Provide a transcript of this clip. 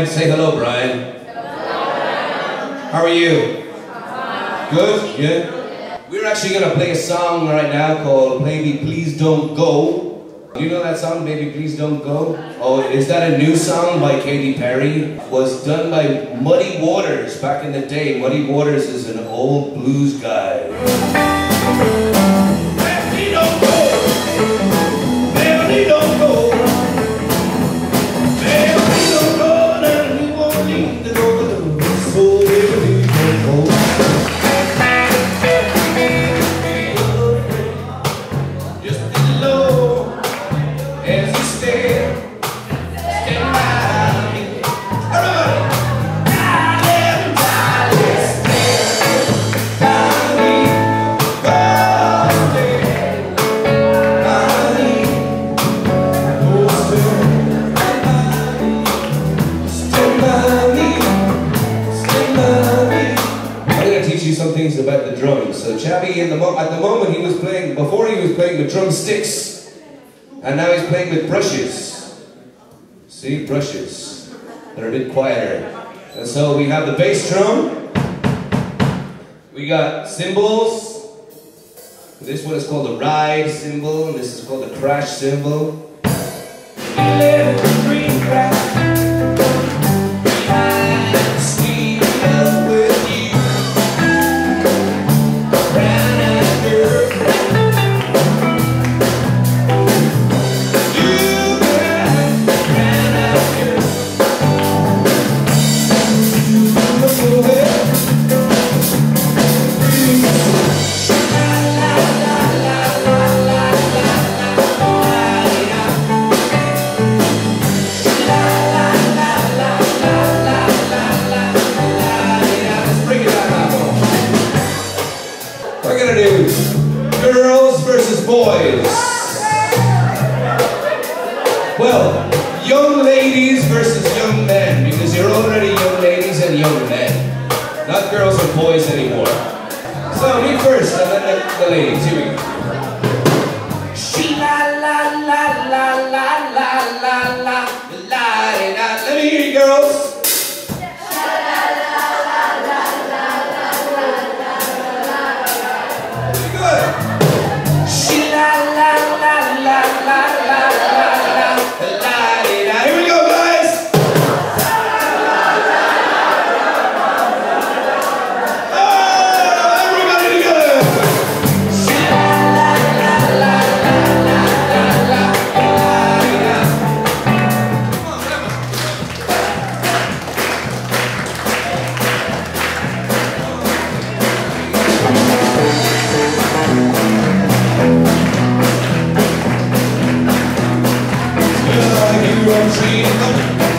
Brian. Say hello, Brian. Hello, Brian. How are you? Good? Good? We're actually going to play a song right now called Baby Please Don't Go. You know that song, Baby Please Don't Go? Oh, is that a new song by Katy Perry? It was done by Muddy Waters back in the day. Muddy Waters is an old blues guy. About the drums. So Chavi, at the moment he was playing, before he was playing with drumsticks, and now he's playing with brushes. See, brushes. They're a bit quieter. And so we have the bass drum. We got cymbals. This one is called the ride cymbal, and this is called the crash cymbal. Girls versus boys. Well, young ladies versus young men, because you're already young ladies and young men. Not girls and boys anymore. So me first, and then the ladies. Here we go. She la la la la la la la la la la. Let me hear you, girls. We're